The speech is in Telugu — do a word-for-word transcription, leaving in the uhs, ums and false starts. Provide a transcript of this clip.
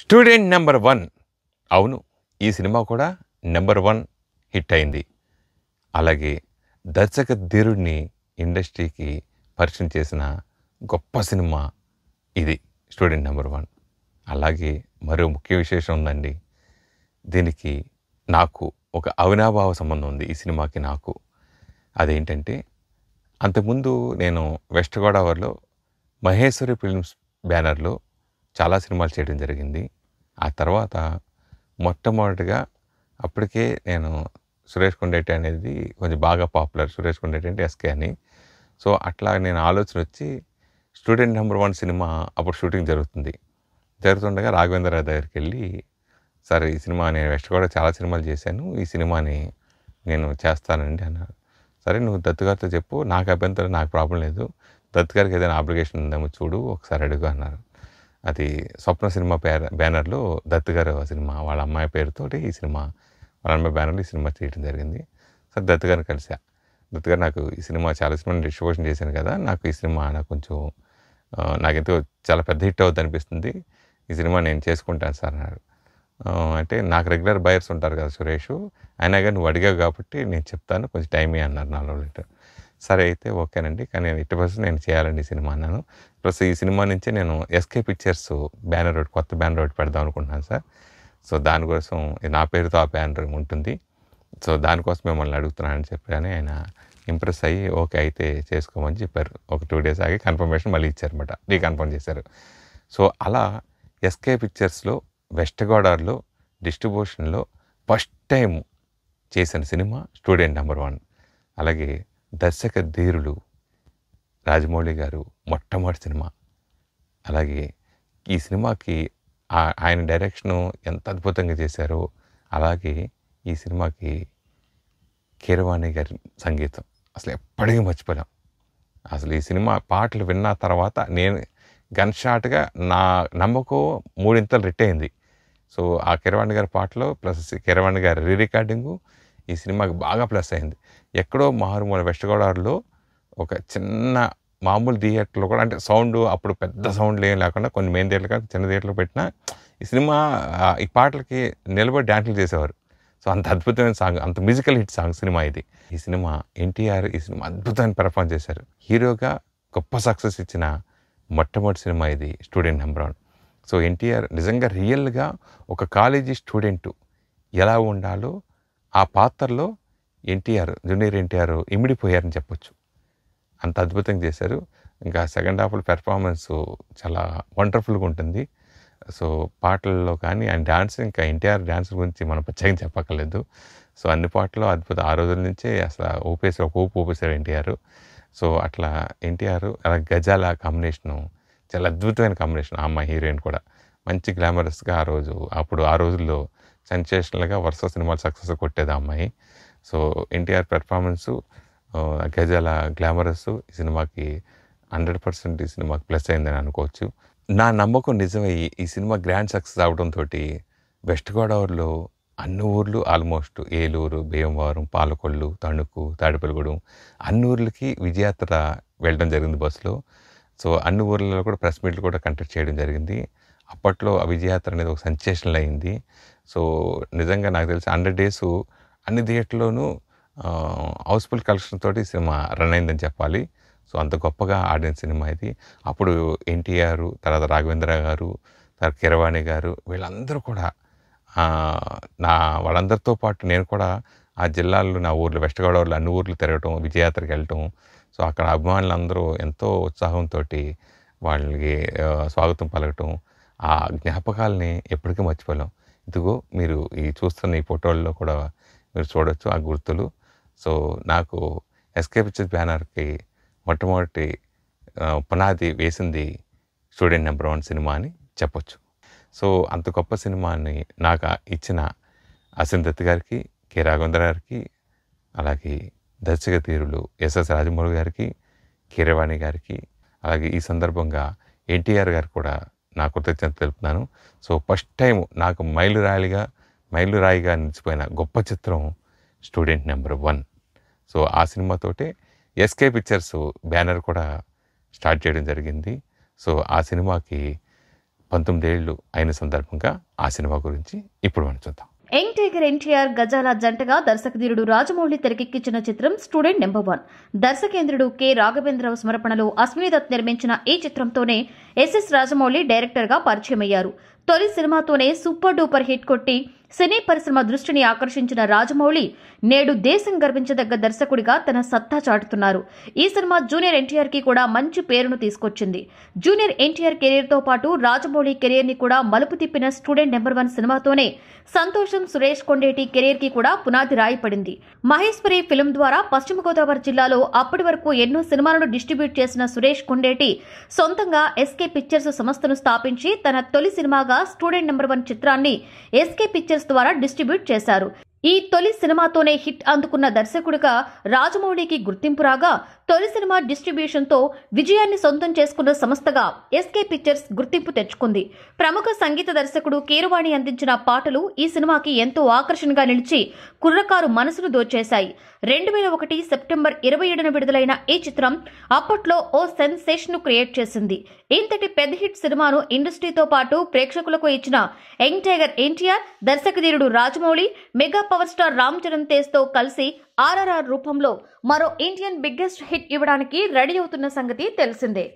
Student number one. అవును, ఈ సినిమా కూడా నెంబర్ వన్ హిట్ అయింది. అలాగే దర్శక ధీరుడిని ఇండస్ట్రీకి పరిచయం చేసిన గొప్ప సినిమా ఇది స్టూడెంట్ నెంబర్ వన్. అలాగే మరో ముఖ్య విశేషం ఉందండి, దీనికి నాకు ఒక అవినాభావ సంబంధం ఉంది, ఈ సినిమాకి నాకు. అదేంటంటే, అంతకుముందు నేను వెస్ట్ గోదావరిలో మహేశ్వరి ఫిల్మ్స్ బ్యానర్లో చాలా సినిమాలు చేయడం జరిగింది. ఆ తర్వాత మొట్టమొదటిగా అప్పటికే నేను సురేష్ కొండేటి అనేది కొంచెం బాగా పాపులర్, సురేష్ కొండేటి అంటే ఎస్కే అని. సో అట్లా నేను ఆలోచన వచ్చి స్టూడెంట్ నెంబర్ వన్ సినిమా అప్పుడు షూటింగ్ జరుగుతుంది జరుగుతుండగా రాఘవేంద్ర రావు దగ్గరికి వెళ్ళి, సరే ఈ సినిమా నేను వెస్ట్ కూడా చాలా సినిమాలు చేశాను, ఈ సినిమాని నేను చేస్తానండి అన్నాడు. సరే నువ్వు దత్తు గారితో చెప్పు, నాకు అభ్యంతరం, నాకు ప్రాబ్లం లేదు, దత్తు గారికి ఏదైనా అప్లికేషన్ ఉందేమో చూడు, ఒకసారి అడుగు అన్నారు. అది స్వప్న సినిమా పేర బ్యానర్లో దత్తు గారు సినిమా, వాళ్ళ అమ్మాయి పేరుతో ఈ సినిమా, వాళ్ళ అమ్మాయి బ్యానర్లో ఈ సినిమా చేయడం జరిగింది. సరే దత్తు గారిని కలిసా, దత్తు గారు నాకు ఈ సినిమా చాలా సినిమా డిస్ట్రిబ్యూషన్ చేశాను కదా, నాకు ఈ సినిమా నాకు కొంచెం నాకెంతో చాలా పెద్ద హిట్ అవుద్ది అనిపిస్తుంది, ఈ సినిమా నేను చేసుకుంటాను సార్ అన్నాడు. అంటే నాకు రెగ్యులర్ బయర్స్ ఉంటారు కదా సురేష్, అయినా కానీ నువ్వు అడిగావు కాబట్టి నేను చెప్తాను, కొంచెం టైమే అన్నారు నాలుగు లీటర్. సరే అయితే ఓకేనండి, కానీ నేను ఇటు ప్లస్ నేను చేయాలండి ఈ సినిమా అన్నాను. ప్లస్ ఈ సినిమా నుంచే నేను ఎస్కే పిక్చర్స్ బ్యానర్ ఒకటి, కొత్త బ్యానర్ ఒకటి పెడదాం అనుకుంటున్నాను సార్, సో దానికోసం నా పేరుతో ఆ బ్యానర్ ఉంటుంది, సో దానికోసం మిమ్మల్ని అడుగుతున్నానని చెప్పగానే ఆయన ఇంప్రెస్ అయ్యి ఓకే అయితే చేసుకోమని చెప్పారు. ఒక టూ డేస్ ఆగి కన్ఫర్మేషన్ మళ్ళీ ఇచ్చారనమాట, రీకన్ఫర్మ్ చేశారు. సో అలా ఎస్కే పిక్చర్స్లో వెస్ట్ గోదావరిలో డిస్ట్రిబ్యూషన్లో ఫస్ట్ టైం చేసిన సినిమా స్టూడెంట్ నెంబర్ వన్. అలాగే దర్శక ధీరులు రాజమౌళి గారు మొట్టమొదటి సినిమా. అలాగే ఈ సినిమాకి ఆయన డైరెక్షను ఎంత అద్భుతంగా చేశారో, అలాగే ఈ సినిమాకి కీరవాణి గారి సంగీతం అసలు ఎప్పటికీ మర్చిపోలేం. అసలు ఈ సినిమా పాటలు విన్న తర్వాత నేను గన్ షాట్గా నా నమ్మకం మూడింతలు రిట్ అయింది. సో ఆ కీరవాణి గారి పాటలో ప్లస్ కీరవాణి గారి రీ రికార్డింగు ఈ సినిమాకి బాగా ప్లస్ అయింది. ఎక్కడో మారుమూల వెస్ట్ గోదావరిలో ఒక చిన్న మామూలు థియేటర్లో కూడా, అంటే సౌండ్ అప్పుడు పెద్ద సౌండ్లు ఏం లేకుండా కొన్ని మెయిన్ థియేటర్లు కానీ చిన్న థియేటర్లో పెట్టినా ఈ సినిమా ఈ పాటలకి నిలబడి డ్యాన్సులు చేసేవారు. సో అంత అద్భుతమైన సాంగ్, అంత మ్యూజికల్ హిట్ సాంగ్ సినిమా ఇది. ఈ సినిమా ఎన్టీఆర్ ఈ సినిమా అద్భుతమైన పెర్ఫార్మ్ చేశారు. హీరోగా గొప్ప సక్సెస్ ఇచ్చిన మొట్టమొదటి సినిమా ఇది student number one. So NTR నిజంగా రియల్గా ఒక కాలేజీ స్టూడెంటు ఎలా ఉండాలో ఆ పాత్రలో ఎన్టీఆర్, జూనియర్ ఎన్టీఆర్ ఇమిడిపోయారని చెప్పొచ్చు, అంత అద్భుతంగా చేశారు. ఇంకా సెకండ్ హాఫ్లో పెర్ఫార్మెన్స్ చాలా వండర్ఫుల్గా ఉంటుంది. సో పాటల్లో కానీ ఆయన డ్యాన్స్, ఇంకా ఎన్టీఆర్ డ్యాన్స్ గురించి మనం ప్రత్యేకంగా చెప్పక్కర్లేదు. సో అన్ని పాటల్లో అద్భుతం. ఆ రోజుల నుంచే అసలు ఊపేసి ఒక ఊపు ఊపేశారు ఎన్టీఆర్. సో అట్లా ఎన్టీఆర్ అలా గజాల కాంబినేషను చాలా అద్భుతమైన కాంబినేషన్. ఆ అమ్మాయి హీరోయిన్ కూడా మంచి గ్లామరస్గా ఆ రోజు అప్పుడు ఆ రోజుల్లో సెన్సేషనల్గా వరుస సినిమాలు సక్సెస్ కొట్టేది ఆ అమ్మాయి. So NTR performance, Gajala glamorous ఈ సినిమాకి హండ్రెడ్ పర్సెంట్ ఈ సినిమాకి ప్లస్ అయిందని అనుకోవచ్చు. నా నమ్మకం నిజమయ్యి ఈ సినిమా గ్రాండ్ సక్సెస్ అవడంతో వెస్ట్ గోదావరిలో అన్ని ఊర్లు ఆల్మోస్ట్ ఏలూరు, భీమవరం, పాలకొల్లు, తణుకు, తాడేపల్లిగూడెం అన్ని ఊర్లకి విజయాత్ర వెళ్ళడం జరిగింది బస్సులో. సో అన్ని ఊర్లలో కూడా ప్రెస్ మీట్లు కూడా కండక్ట్ చేయడం జరిగింది. అప్పట్లో ఆ విజయాత్ర అనేది ఒక సెన్సేషనల్ అయింది. సో నిజంగా నాకు తెలిసి హండ్రెడ్ డేస్ అన్ని థియేటర్లోనూ హౌస్ఫుల్ కలెక్షన్ తోటి సినిమా రన్ అయిందని చెప్పాలి. సో అంత గొప్పగా ఆడిన సినిమా ఇది. అప్పుడు ఎన్టీఆర్, తర్వాత రాఘవేంద్ర గారు, తర్వాత కీరవాణి గారు, వీళ్ళందరూ కూడా నా వాళ్ళందరితో పాటు నేను కూడా ఆ జిల్లాల్లో నా ఊర్లో వెస్ట్ గోదావరిలో అన్ని ఊర్లు తిరగటం, విజయాత్రకి వెళ్ళటం. సో అక్కడ అభిమానులందరూ ఎంతో ఉత్సాహంతో వాళ్ళకి స్వాగతం పలకటం, ఆ జ్ఞాపకాలని ఎప్పటికీ మర్చిపోలేం. ఇదిగో మీరు ఈ చూస్తున్న ఈ ఫోటోల్లో కూడా మీరు చూడవచ్చు ఆ గుర్తులు. సో నాకు ఎస్కే పిక్చర్స్ బ్యానర్కి మొట్టమొదటి పునాది వేసింది స్టూడెంట్ నెంబర్ వన్ సినిమా అని చెప్పొచ్చు. సో అంత గొప్ప సినిమాని నాకు ఇచ్చిన అసిన్ దత్ గారికి, కె రాఘవేంద్ర గారికి, అలాగే దర్శక ధీరులు ఎస్ఎస్ రాజమౌళి గారికి, కీరవాణి గారికి, అలాగే ఈ సందర్భంగా ఎన్టీఆర్ గారు కూడా నా కృతజ్ఞత తెలుపుతున్నాను. సో ఫస్ట్ టైం నాకు మైలురాయిగా మైలురాయిగా నిలిచిపోయిన గొప్ప చిత్రం స్టూడెంట్ నెంబర్ వన్. సో ఆ సినిమాతోటే ఎస్కే పిక్చర్స్ బ్యానర్ కూడా స్టార్ట్ చేయడం జరిగింది. సో ఆ సినిమాకి పంతొమ్మిది ఏళ్లు అయిన సందర్భంగా ఆ సినిమా గురించి ఇప్పుడు మనం చూద్దాం. యంగ్ టైగర్ ఎన్టీఆర్ గజాల జంటగా దర్శకధీరుడు రాజమౌళి తెరకెక్కించిన చిత్రం స్టూడెంట్ నెంబర్ వన్. దర్శకేంద్రుడు కె. రాఘవేంద్రరావు స్మరణలో అశ్వినిదత్ నిర్మించిన ఈ చిత్రంతోనే ఎస్ఎస్ రాజమౌళి డైరెక్టర్గా పరిచయమయ్యారు. తొలి సినిమాతోనే సూపర్ డూపర్ హిట్ కొట్టి సినీ పరిశ్రమ దృష్టిని ఆకర్షించిన రాజమౌళి నేడు దేశం గర్వించదగ్గ దర్శకుడిగా తన సత్తా చాటుతున్నారు. ఈ సినిమా జూనియర్ ఎన్టీఆర్ కి కూడా మంచి పేరును తీసుకొచ్చింది. జూనియర్ ఎన్టీఆర్ కెరీర్ తో పాటు రాజమౌళి కెరీర్ ని కూడా మలుపు తిప్పిన స్టూడెంట్ నెంబర్ వన్ సినిమాతోనే సంతోషం సురేష్ కొండేటి కెరీర్ కి కూడా పునాది రాయపడింది. మహేశ్వరి ఫిల్మ్ ద్వారా పశ్చిమ గోదావరి జిల్లాలో అప్పటి వరకు ఎన్నో సినిమాలను డిస్ట్రిబ్యూట్ చేసిన సురేష్ కొండేటి సొంతంగా ఎస్కే పిక్చర్స్ సంస్థను స్థాపించి తన తొలి సినిమాగా స్టూడెంట్ నెంబర్ వన్ చిత్రాన్ని ఎస్కే పిక్చర్స్ ద్వారా డిస్ట్రిబ్యూట్ చేశారు. ఈ తొలి సినిమాతోనే హిట్ అందుకున్న దర్శకుడిగా రాజమౌళికి గుర్తింపు రాగా తొలి సినిమా డిస్ట్రిబ్యూషన్ తో విజయాన్ని సొంతం చేసుకున్న సంస్థగా ఎస్కే పిక్చర్స్ గుర్తింపు తెచ్చుకుంది. ప్రముఖ సంగీత దర్శకుడు కీరవాణి అందించిన పాటలు ఈ సినిమాకి ఎంతో ఆకర్షణగా నిలిచి కుర్రకారు మనసును దోచేశాయి. రెండు వేల ఒకటి సెప్టెంబర్ ఇరవై ఏడున విడుదలైన ఈ చిత్రం అప్పట్లో ఓ సెన్సేషన్ ను క్రియేట్ చేసింది. ఇంతటి పెద్ద హిట్ సినిమాను ఇండస్ట్రీతో పాటు ప్రేక్షకులకు ఇచ్చిన యంగ్ టైగర్ ఎన్టీఆర్ దర్శకధీరుడు Rajamouli mega power star Ram Charan Tej తో కలిసి ఆర్ఆర్ఆర్ రూపంలో మరో ఇండియన్ బిగ్గెస్ట్ హిట్ ఇవ్వడానికి రెడీ అవుతున్న సంగతి తెలిసిందే.